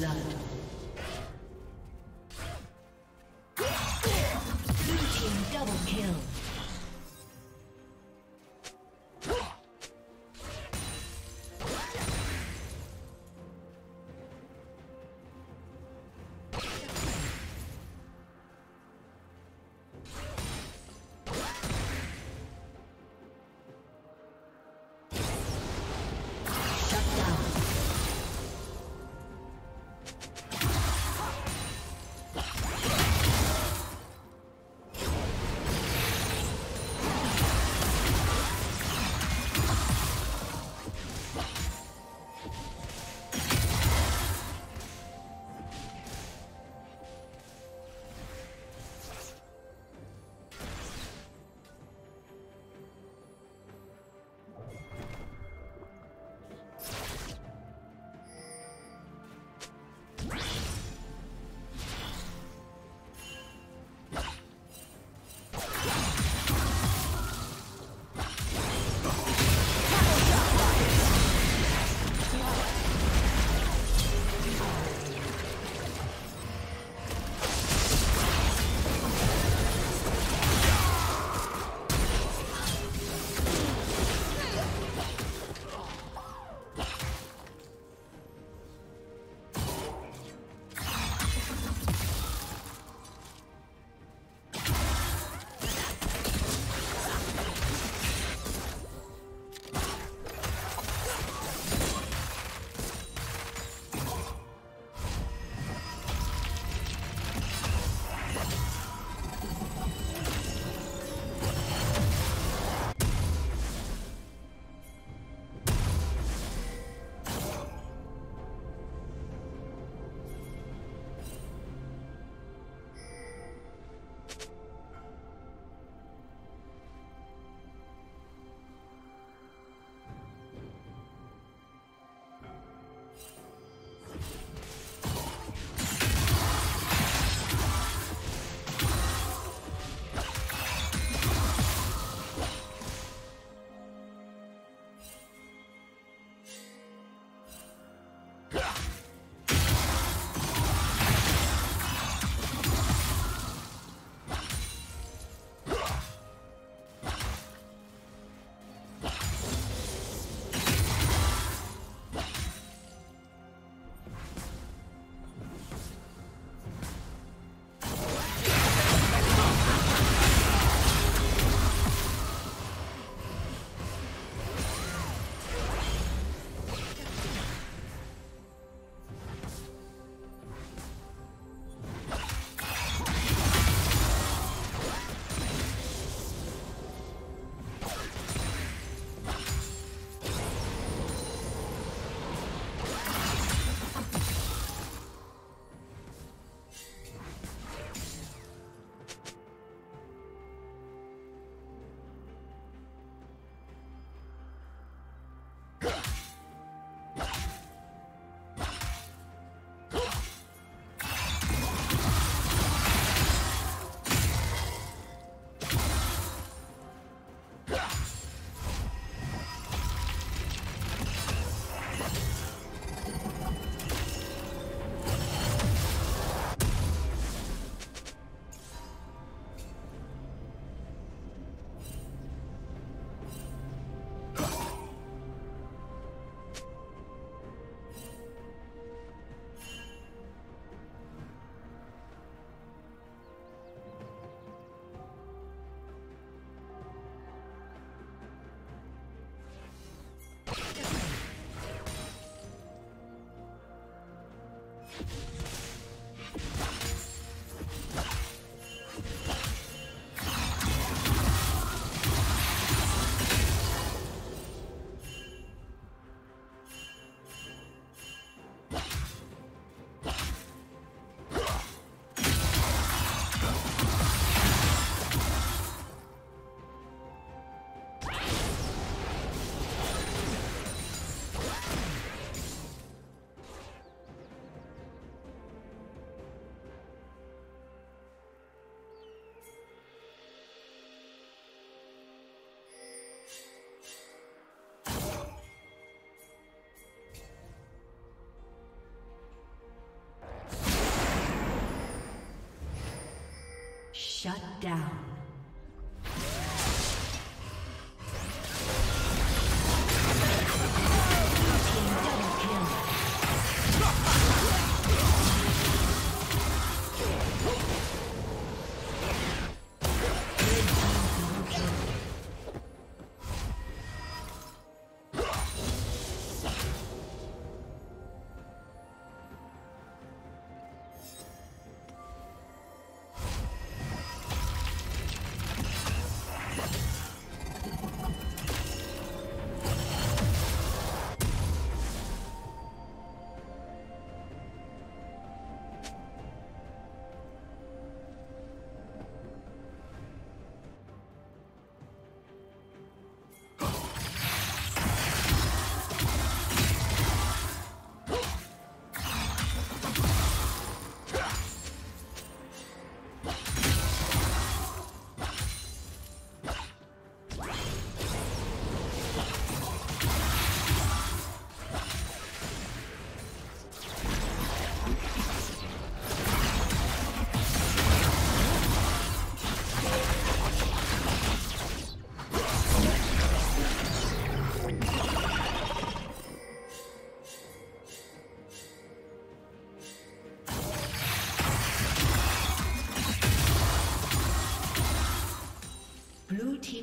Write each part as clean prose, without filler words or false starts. blood. Shut down.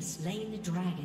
Slain the dragon.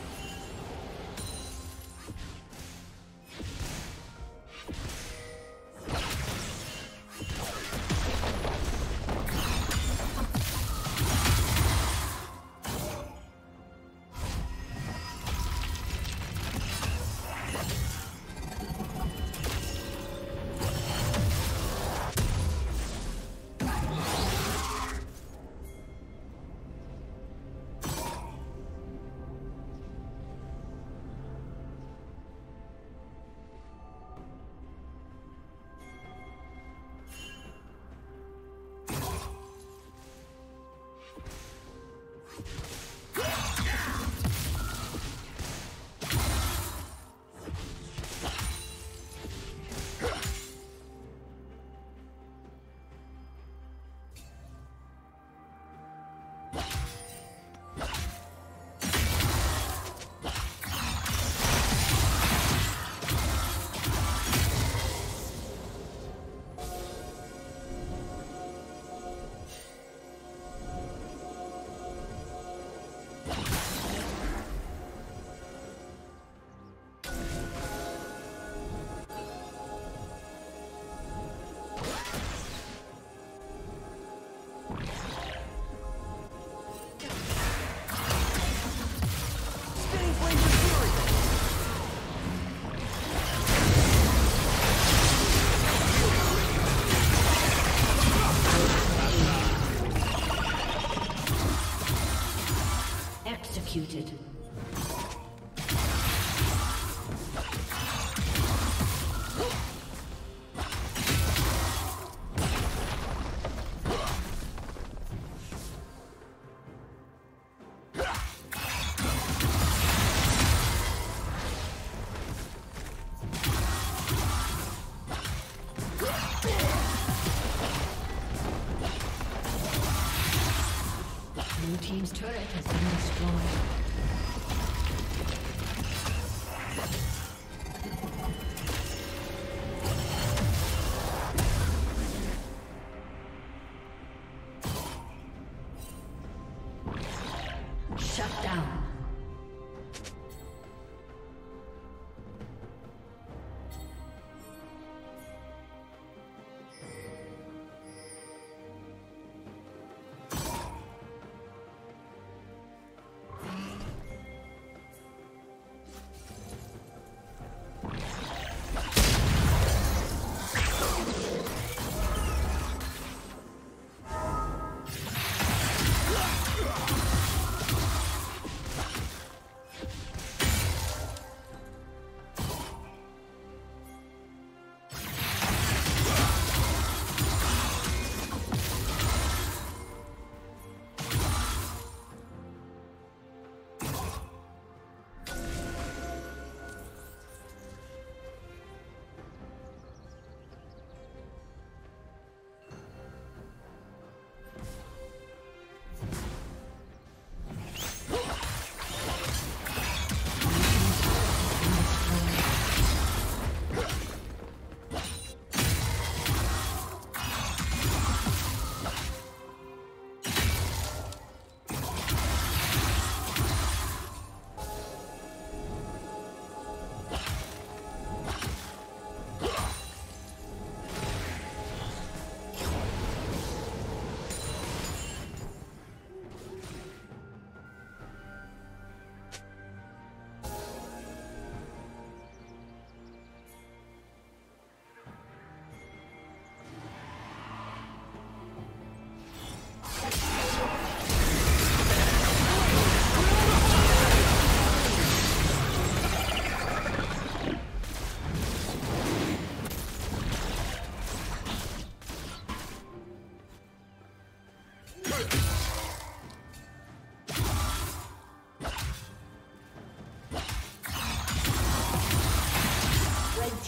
Executed. Shut down.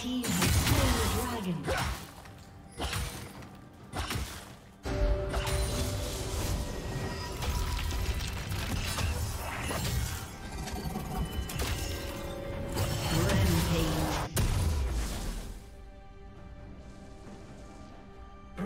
team has slain the dragon.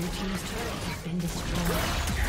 Red team's turret has been destroyed.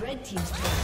Red team's turret